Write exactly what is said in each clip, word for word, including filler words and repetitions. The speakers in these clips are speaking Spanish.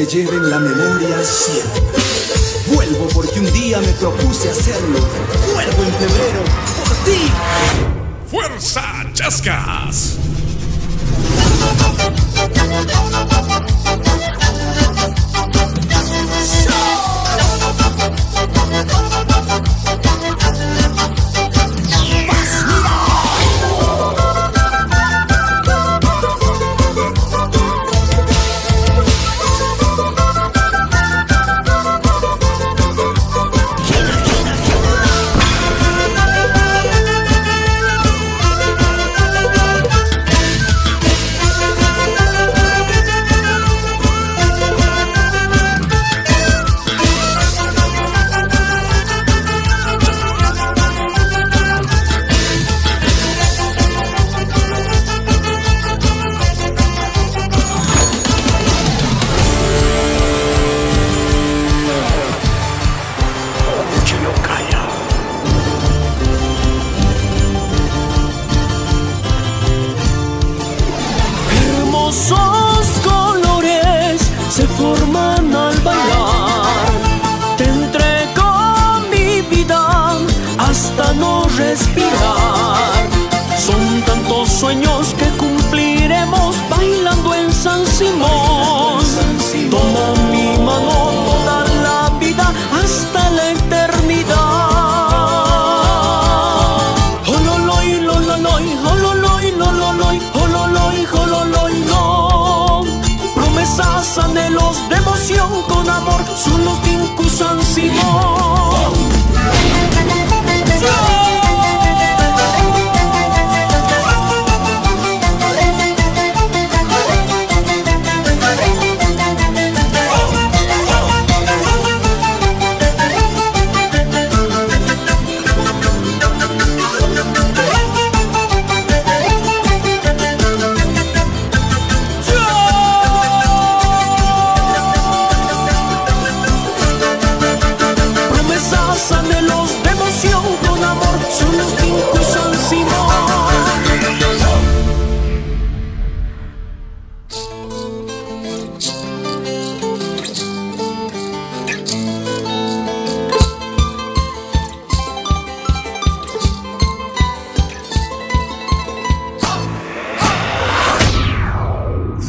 se lleve en la memoria siempre. Vuelvo porque un día me propuse hacerlo. Vuelvo en febrero por ti. ¡Fuerza, Chascas! Respirar. Son tantos sueños que cumpliremos bailando en San Simón. Toma mi mano toda la vida hasta la eternidad. Hololoy, hololoy, hololoy, hololoy, hololoy, hololoy, no. Promesas, anhelos de emoción con amor son los Tinkus San Simón.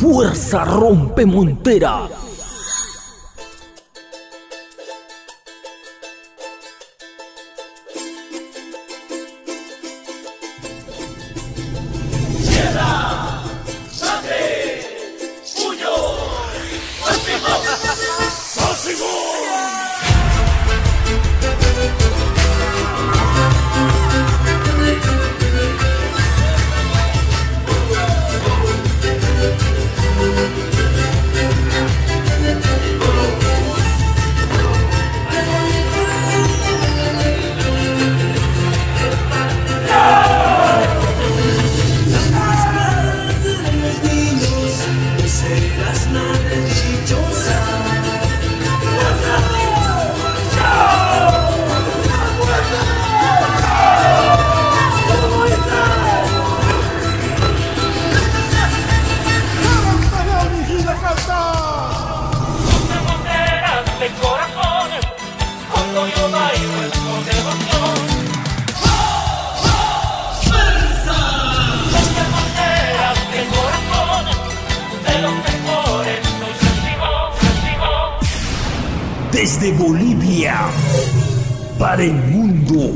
¡Fuerza, Rompe Monteras! Desde Bolivia para el mundo.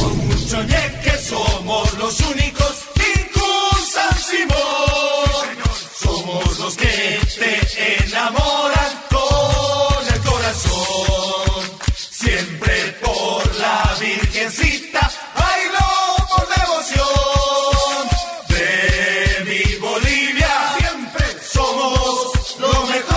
Con mucho ñeque somos los únicos Tinkus San Simón. Somos los que te enamoran con el corazón. Siempre por la Virgencita bailo por devoción. De mi Bolivia siempre somos lo mejor.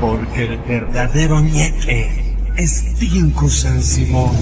Porque el verdadero ñeque es Tinkus San Simón.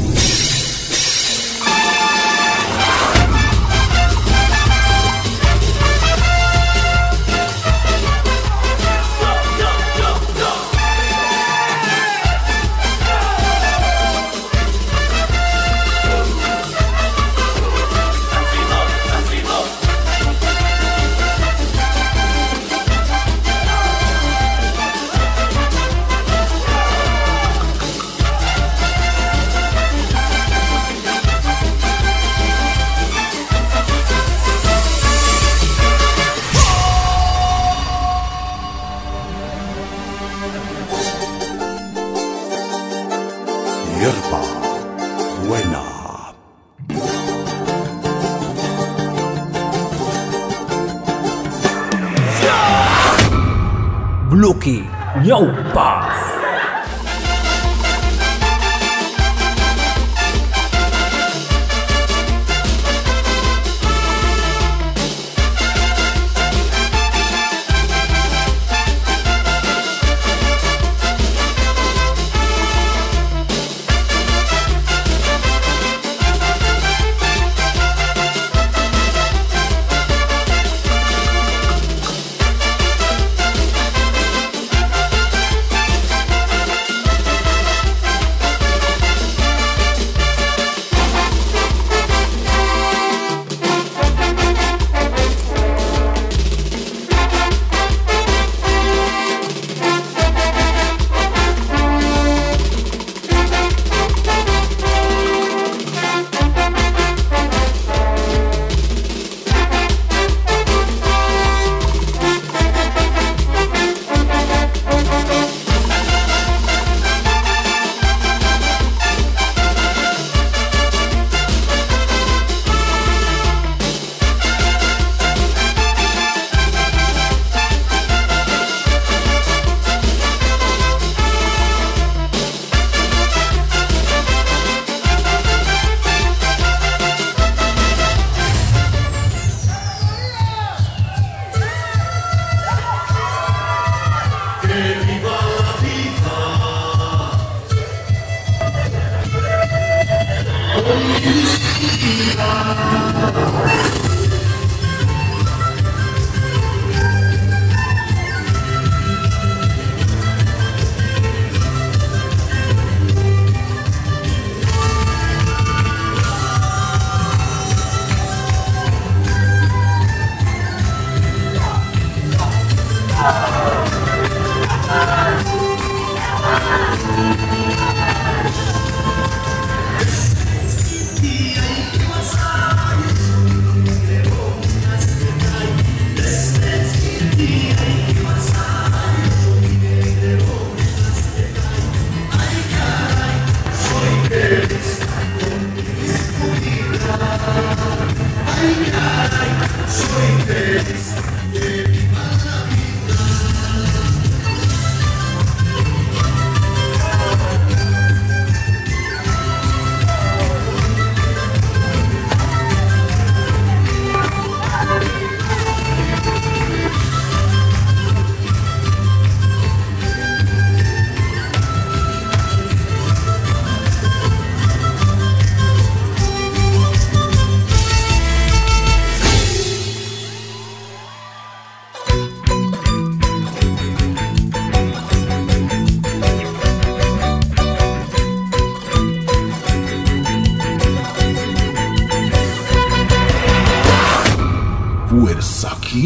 hierba buena. Gluki, Ñaupa.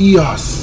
Yes.